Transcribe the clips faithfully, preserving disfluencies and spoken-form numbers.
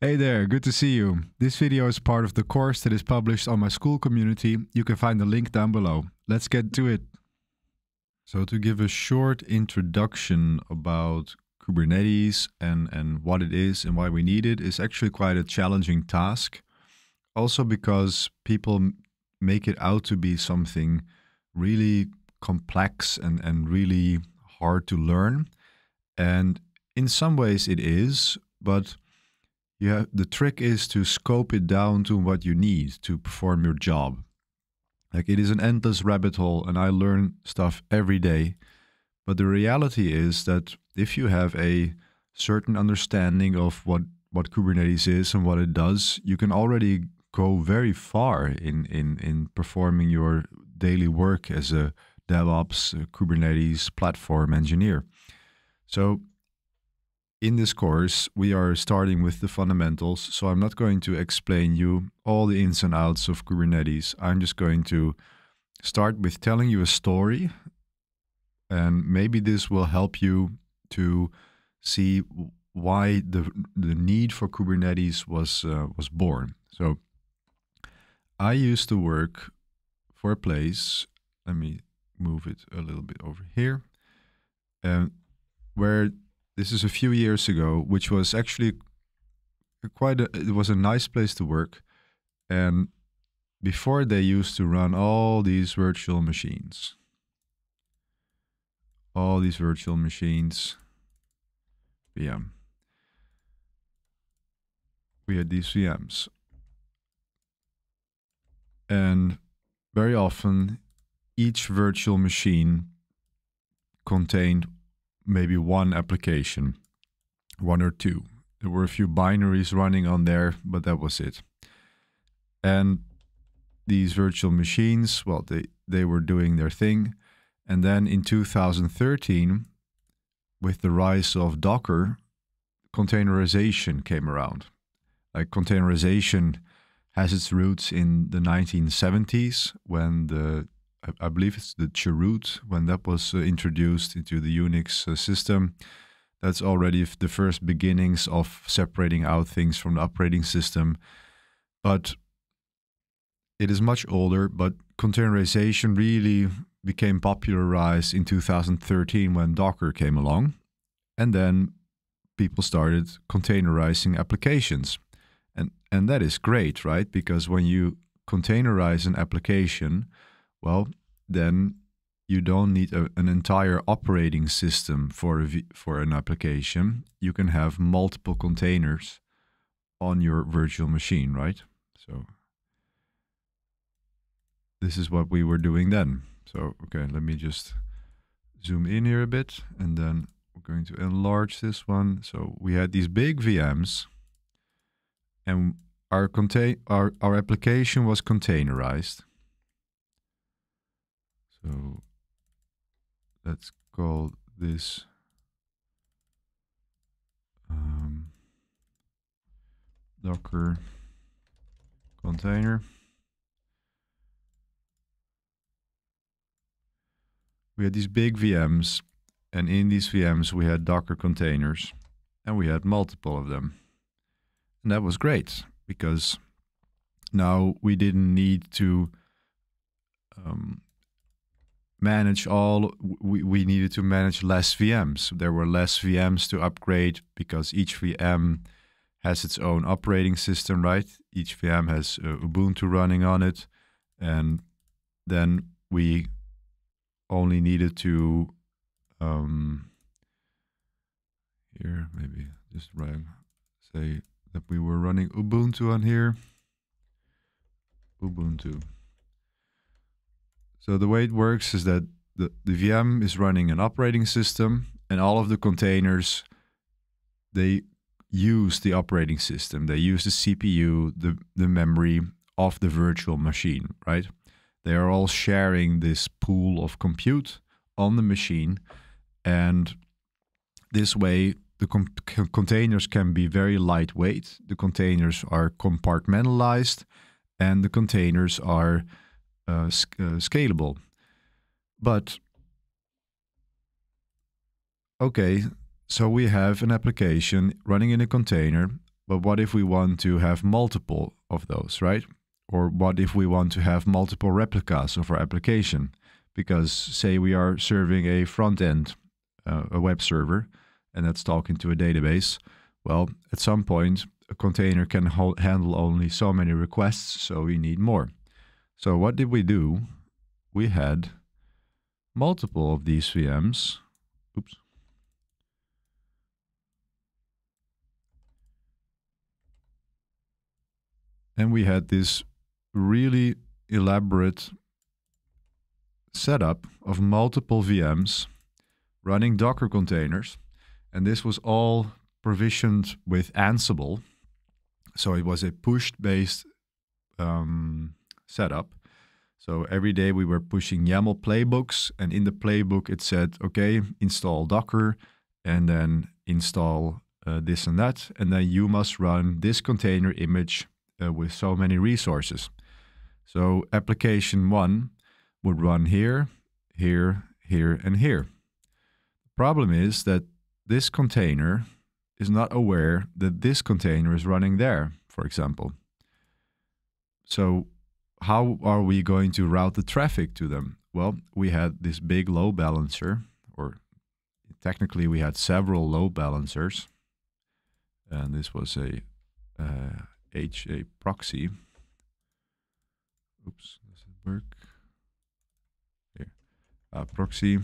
Hey there, good to see you. This video is part of the course that is published on my school community. You can find the link down below. Let's get to it. So to give a short introduction about Kubernetes and, and what it is and why we need it is actually quite a challenging task. Also because people make it out to be something really complex and, and really hard to learn. And in some ways it is, but you have, the trick is to scope it down to what you need to perform your job. Like, it is an endless rabbit hole and I learn stuff every day. But the reality is that if you have a certain understanding of what, what Kubernetes is and what it does, you can already go very far in, in, in performing your daily work as a DevOps, a Kubernetes platform engineer. So in this course, we are starting with the fundamentals, so I'm not going to explain you all the ins and outs of Kubernetes. I'm just going to start with telling you a story, and maybe this will help you to see why the, the need for Kubernetes was, uh, was born. So I used to work for a place, let me move it a little bit over here, um, where this is a few years ago, which was actually quite a, it was a nice place to work. And before, they used to run all these virtual machines. All these virtual machines. V M. We had these V Ms. And very often, each virtual machine contained maybe one application, one or two. There were a few binaries running on there, but that was it. And these virtual machines, well, they, they were doing their thing. And then in two thousand thirteen, with the rise of Docker, containerization came around. Like, containerization has its roots in the nineteen seventies when the I believe it's the chroot, when that was uh, introduced into the Unix uh, system. That's already the first beginnings of separating out things from the operating system. But it is much older, but containerization really became popularized in two thousand thirteen when Docker came along. And then people started containerizing applications. And, and that is great, right? Because when you containerize an application, well, then you don't need a, an entire operating system for, a v, for an application. You can have multiple containers on your virtual machine, right? So this is what we were doing then. So, okay, let me just zoom in here a bit, and then we're going to enlarge this one. So we had these big V Ms, and our, contain, our, our application was containerized. So let's call this um, Docker container. We had these big V Ms, and in these V Ms we had Docker containers, and we had multiple of them. And that was great, because now we didn't need to um, manage all, we, we needed to manage less V Ms. There were less V Ms to upgrade because each V M has its own operating system, right? Each V M has uh, Ubuntu running on it. And then we only needed to, um, here, maybe just run, say that we were running Ubuntu on here. Ubuntu. So the way it works is that the, the V M is running an operating system, and all of the containers, they use the operating system. They use the C P U, the, the memory of the virtual machine, right? They are all sharing this pool of compute on the machine. And this way, the containers can be very lightweight. The containers are compartmentalized, and the containers are Uh, sc uh, scalable. But okay, so we have an application running in a container. But what if we want to have multiple of those, right? Or what if we want to have multiple replicas of our application? Because say we are serving a front end, uh, a web server, and that's talking to a database. Well, at some point, a container can hold, handle only so many requests, so we need more. So what did we do? We had multiple of these V Ms. Oops. And we had this really elaborate setup of multiple V Ms running Docker containers. And this was all provisioned with Ansible. So it was a push-based um, setup. So every day we were pushing YAML playbooks, and in the playbook it said, okay, install Docker and then install uh, this and that. And then you must run this container image uh, with so many resources. So application one would run here, here, here, and here. The problem is that this container is not aware that this container is running there, for example. So how are we going to route the traffic to them? Well, we had this big load balancer, or technically we had several load balancers, and this was a uh, H A proxy. Oops, does it work? Here, uh, proxy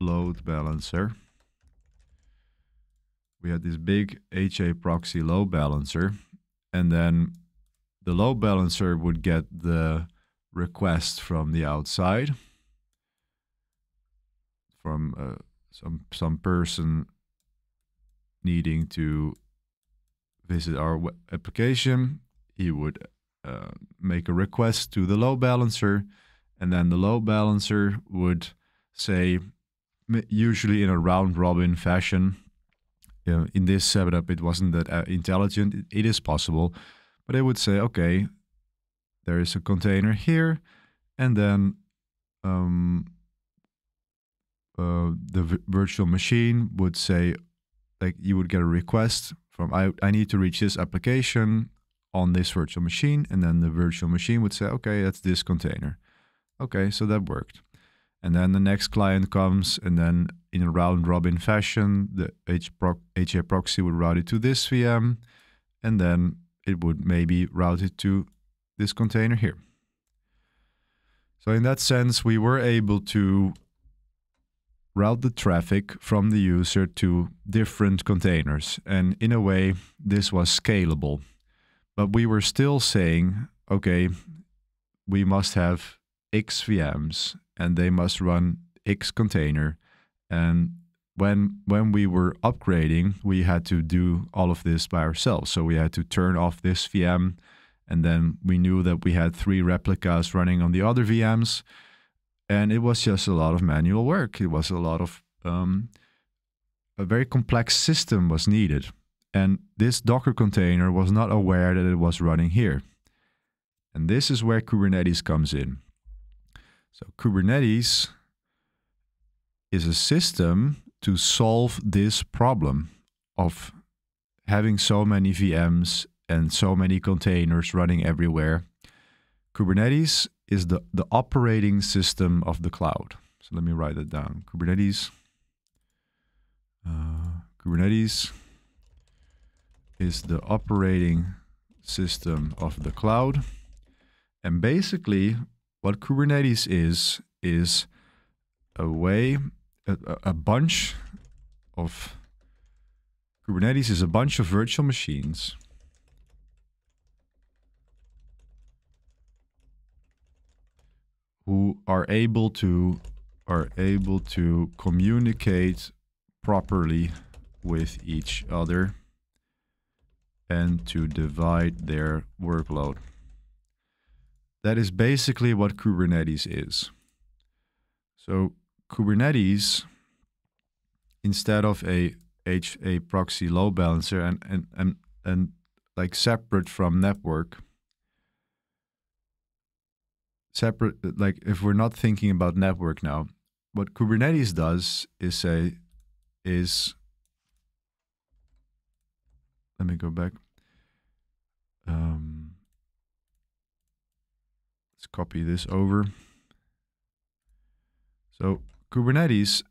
load balancer. We had this big H A proxy load balancer, and then the load balancer would get the request from the outside, from uh, some some person needing to visit our web application. He would uh, make a request to the load balancer, and then the load balancer would say, usually in a round robin fashion. In this setup, it wasn't that uh, intelligent. It is possible, but it would say, okay, there is a container here, and then um, uh, the v virtual machine would say, like, you would get a request from, I, I need to reach this application on this virtual machine, and then the virtual machine would say, okay, that's this container. Okay, so that worked. And then the next client comes, and then in a round-robin fashion, the H A proxy would route it to this V M, and then it would maybe route it to this container here. So in that sense, we were able to route the traffic from the user to different containers. And in a way, this was scalable. But we were still saying, okay, we must have X V Ms, and they must run X container. And when when we were upgrading, we had to do all of this by ourselves. So we had to turn off this V M, and then we knew that we had three replicas running on the other V Ms. And it was just a lot of manual work. It was a lot of, um, a very complex system was needed. And this Docker container was not aware that it was running here. And this is where Kubernetes comes in. So Kubernetes is a system to solve this problem of having so many V Ms and so many containers running everywhere. Kubernetes is the, the operating system of the cloud. So let me write that down. Kubernetes. Uh, Kubernetes is the operating system of the cloud. And basically, what Kubernetes is, is a way, a, a bunch of, Kubernetes is a bunch of virtual machines who are able to, are able to communicate properly with each other and to divide their workload. That is basically what Kubernetes is. So Kubernetes, instead of a H A proxy load balancer and, and, and, and like separate from network, separate, like if we're not thinking about network now, what Kubernetes does is say, is, let me go back. Let's copy this over. So Kubernetes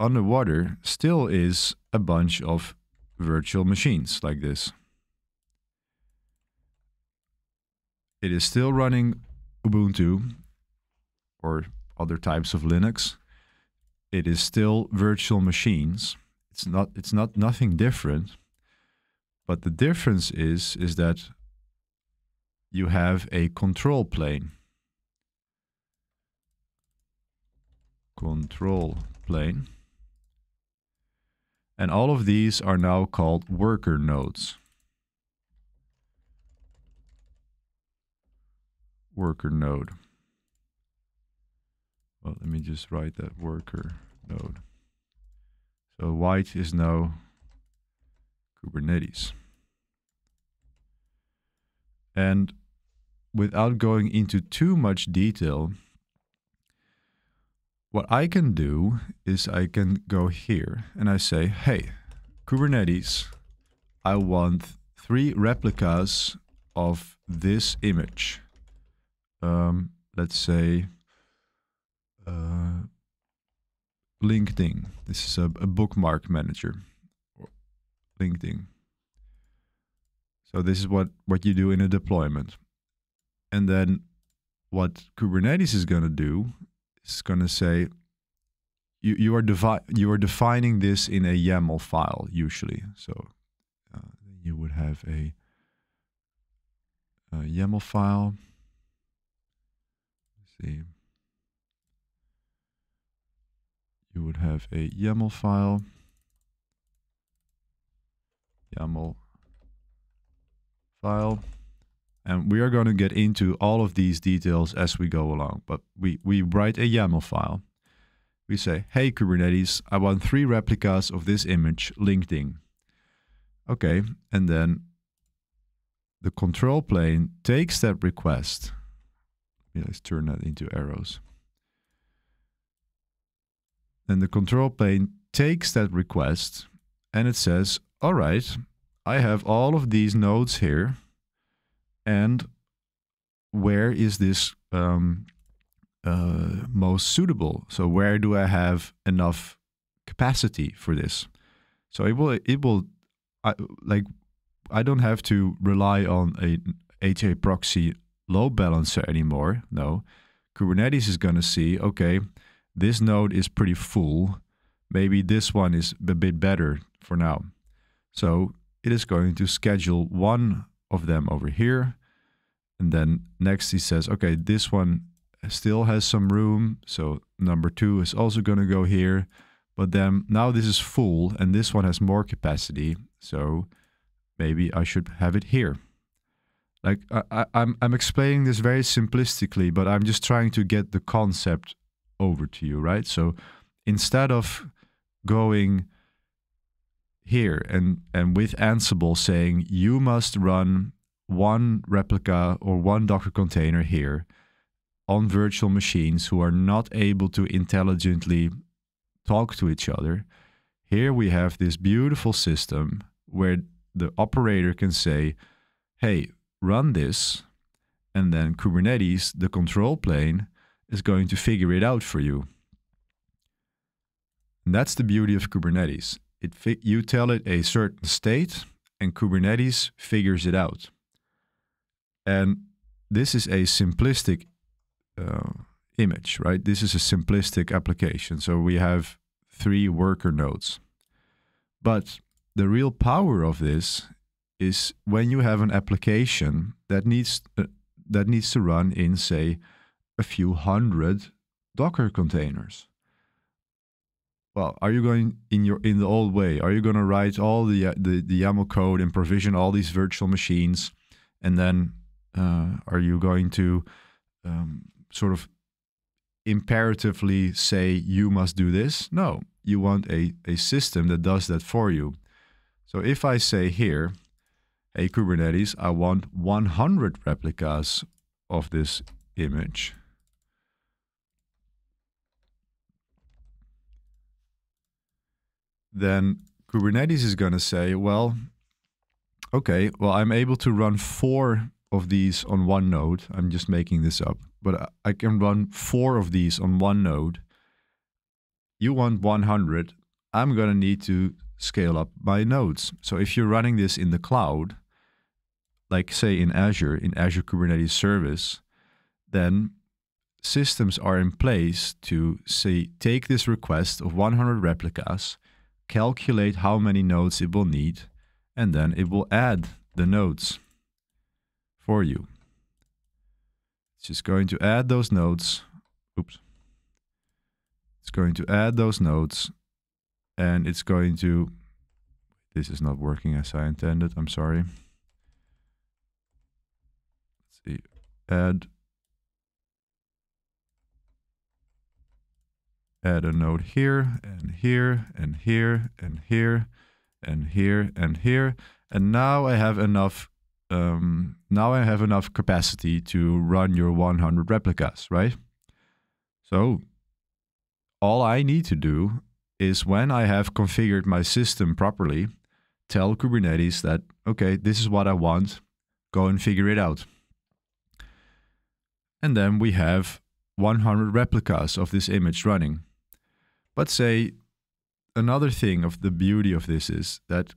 underwater still is a bunch of virtual machines like this. It is still running Ubuntu or other types of Linux. It is still virtual machines. It's not, it's not nothing different. But the difference is, is that you have a control plane. Control plane. And all of these are now called worker nodes. Worker node. Well, let me just write that worker node. So white is now Kubernetes. And without going into too much detail, what I can do is I can go here and I say, hey, Kubernetes, I want three replicas of this image. Um, let's say uh, BlinkDing. This is a, a bookmark manager. BlinkDing. So this is what, what you do in a deployment. And then what Kubernetes is going to do, it's going to say, you, you, are devi you are defining this in a YAML file, usually. So uh, you would have a, a YAML file. Let's see. You would have a YAML file. YAML file. And we are going to get into all of these details as we go along. But we, we write a YAML file. We say, hey, Kubernetes, I want three replicas of this image, LinkedIn. Okay, and then the control plane takes that request. Yeah, let's turn that into arrows. And the control plane takes that request and it says, all right, I have all of these nodes here. And where is this um, uh, most suitable? So where do I have enough capacity for this? So it will, it will, I, like, I don't have to rely on a H A proxy load balancer anymore. No, Kubernetes is going to see, okay, this node is pretty full. Maybe this one is a bit better for now. So it is going to schedule one of them over here, and then next he says, okay, this one still has some room, so number two is also going to go here, but then now this is full and this one has more capacity, so maybe I should have it here. Like I, I, I'm, I'm explaining this very simplistically, but I'm just trying to get the concept over to you, right? So instead of going here and and with Ansible saying you must run one replica or one Docker container here on virtual machines who are not able to intelligently talk to each other, here we have this beautiful system where the operator can say, hey, run this, and then Kubernetes, the control plane, is going to figure it out for you. And that's the beauty of Kubernetes. It fi you tell it a certain state, and Kubernetes figures it out. And this is a simplistic uh, image, right? This is a simplistic application. So we have three worker nodes. But the real power of this is when you have an application that needs, uh, that needs to run in, say, a few hundred Docker containers. Well, are you going in your in the old way? Are you going to write all the, uh, the the YAML code and provision all these virtual machines, and then uh, are you going to um, sort of imperatively say you must do this? No, you want a a system that does that for you. So if I say here, hey Kubernetes, I want one hundred replicas of this image. Then Kubernetes is going to say, well, okay, well, I'm able to run four of these on one node. I'm just making this up. but I can run four of these on one node. You want one hundred, I'm going to need to scale up my nodes. So if you're running this in the cloud, like say in Azure, in Azure Kubernetes service, then systems are in place to say, take this request of one hundred replicas, calculate how many nodes it will need, and then it will add the nodes for you. It's just going to add those nodes. Oops. It's going to add those nodes and it's going to, this is not working as I intended. I'm sorry. Let's see, add, add a node here and here and here and here and here and here. And now I have enough, um, now I have enough capacity to run your one hundred replicas, right? So all I need to do is when I have configured my system properly, tell Kubernetes that, okay, this is what I want, go and figure it out. And then we have one hundred replicas of this image running. But say another thing of the beauty of this is that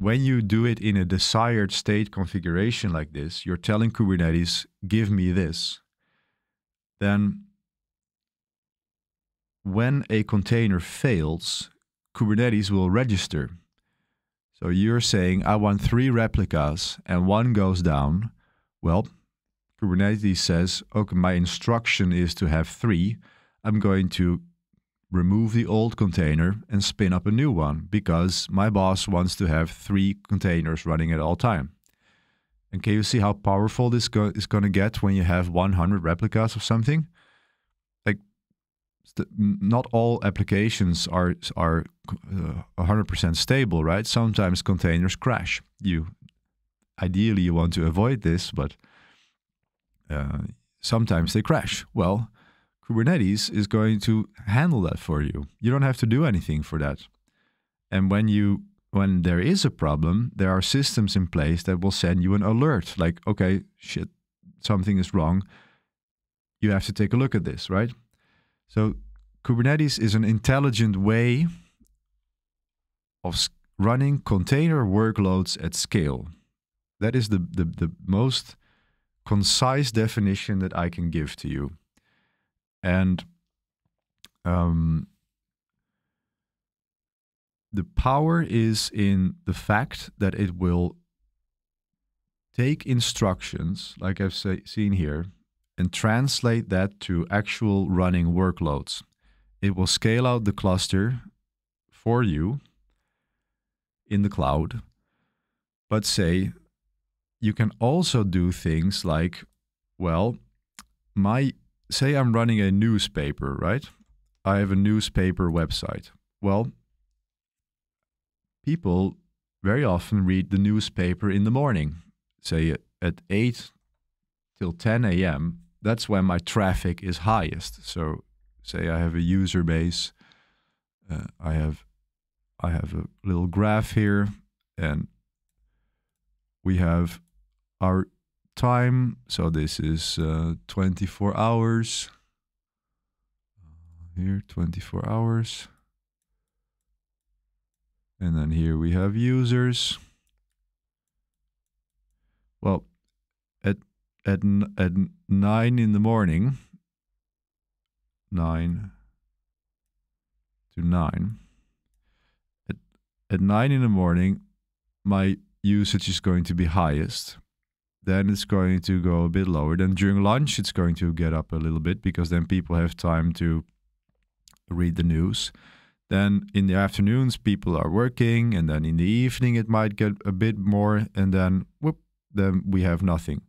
when you do it in a desired state configuration like this, you're telling Kubernetes, give me this, then when a container fails, Kubernetes will register. So you're saying, I want three replicas and one goes down. Well, Kubernetes says, okay, my instruction is to have three. I'm going to remove the old container and spin up a new one because my boss wants to have three containers running at all time. And can you see how powerful this go is going to get when you have one hundred replicas of something? Not all applications are are uh, one hundred percent stable, right? Sometimes containers crash. You ideally you want to avoid this, but uh, sometimes they crash. Well, Kubernetes is going to handle that for you. You don't have to do anything for that. And when you when there is a problem, there are systems in place that will send you an alert, like, okay, shit, something is wrong. You have to take a look at this, right? So Kubernetes is an intelligent way of running container workloads at scale. That is the, the, the most concise definition that I can give to you. And um, the power is in the fact that it will take instructions, like I've say, seen here, and translate that to actual running workloads. It will scale out the cluster for you in the cloud. But say, you can also do things like, well, my say I'm running a newspaper, right? I have a newspaper website. Well, people very often read the newspaper in the morning, say at eight till ten A M That's when my traffic is highest. So say I have a user base, uh, I have I have a little graph here, and we have our time. So this is uh, twenty-four hours. Here, twenty-four hours. And then here we have users. Well, at At, n at nine in the morning, nine to nine, at, at nine in the morning, my usage is going to be highest. Then it's going to go a bit lower. Then during lunch, it's going to get up a little bit because then people have time to read the news. Then in the afternoons, people are working. And then in the evening, it might get a bit more. And then, whoop, then we have nothing.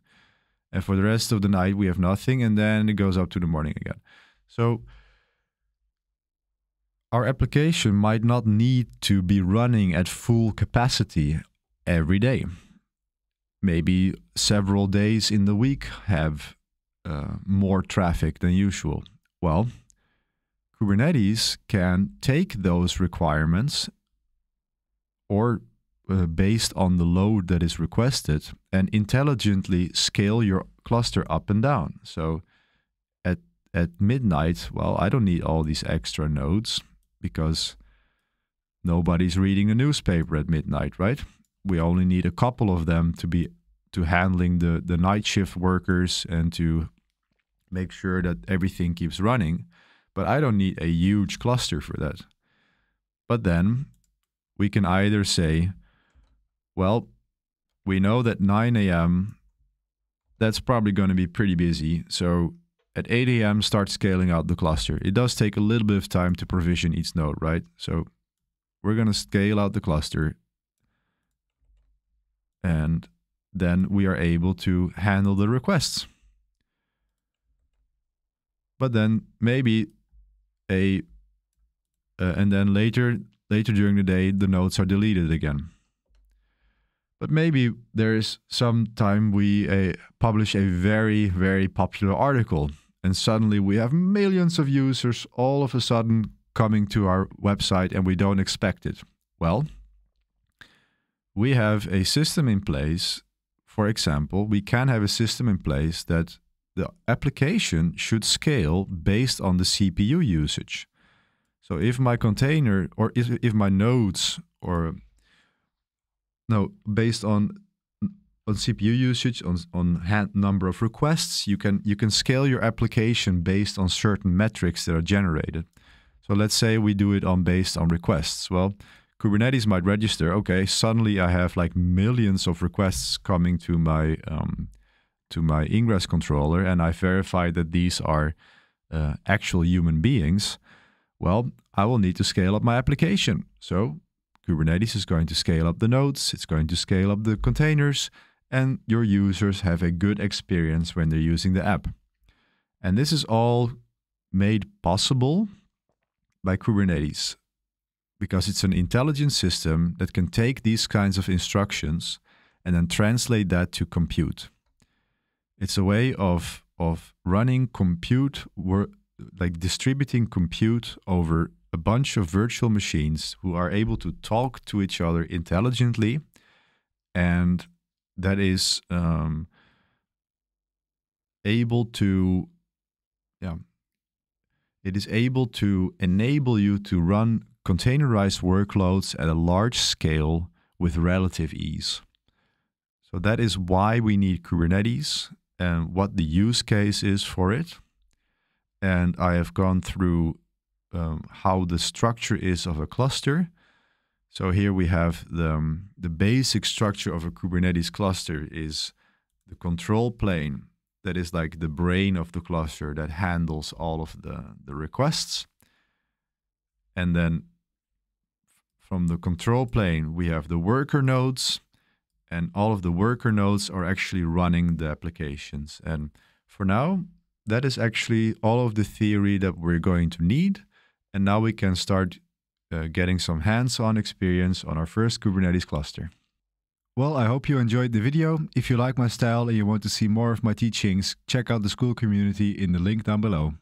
And for the rest of the night, we have nothing. And then it goes up to the morning again. So our application might not need to be running at full capacity every day. Maybe several days in the week have uh, more traffic than usual. Well, Kubernetes can take those requirements or Uh, based on the load that is requested and intelligently scale your cluster up and down. So at midnight, well, I don't need all these extra nodes because nobody's reading a newspaper at midnight, right? We only need a couple of them to be to handling the, the night shift workers and to make sure that everything keeps running. But I don't need a huge cluster for that. But then we can either say, well, we know that nine A M, that's probably going to be pretty busy. So at eight A M, start scaling out the cluster. It does take a little bit of time to provision each node, right? So we're going to scale out the cluster. And then we are able to handle the requests. But then maybe a, uh, and then later, later during the day, the nodes are deleted again. But maybe there is some time we uh, publish a very, very popular article, and suddenly we have millions of users all of a sudden coming to our website and we don't expect it. Well, we have a system in place. For example, we can have a system in place that the application should scale based on the C P U usage. So if my container or if, if my nodes or no, based on on C P U usage, on on hand number of requests, you can you can scale your application based on certain metrics that are generated. So let's say we do it on based on requests. Well, Kubernetes might register, okay, suddenly I have like millions of requests coming to my um, to my ingress controller, and I verify that these are uh, actual human beings. Well, I will need to scale up my application. So Kubernetes is going to scale up the nodes, it's going to scale up the containers, and your users have a good experience when they're using the app. And this is all made possible by Kubernetes, because it's an intelligent system that can take these kinds of instructions and then translate that to compute. It's a way of, of running compute, like distributing compute over a bunch of virtual machines who are able to talk to each other intelligently. And that is um, able to, yeah, it is able to enable you to run containerized workloads at a large scale with relative ease. So that is why we need Kubernetes and what the use case is for it. And I have gone through Um, how the structure is of a cluster. So here we have the, um, the basic structure of a Kubernetes cluster is the control plane that is like the brain of the cluster that handles all of the, the requests. And then from the control plane, we have the worker nodes, and all of the worker nodes are actually running the applications. And for now, that is actually all of the theory that we're going to need. And now we can start uh, getting some hands-on experience on our first Kubernetes cluster. Well, I hope you enjoyed the video. If you like my style and you want to see more of my teachings, check out the school community in the link down below.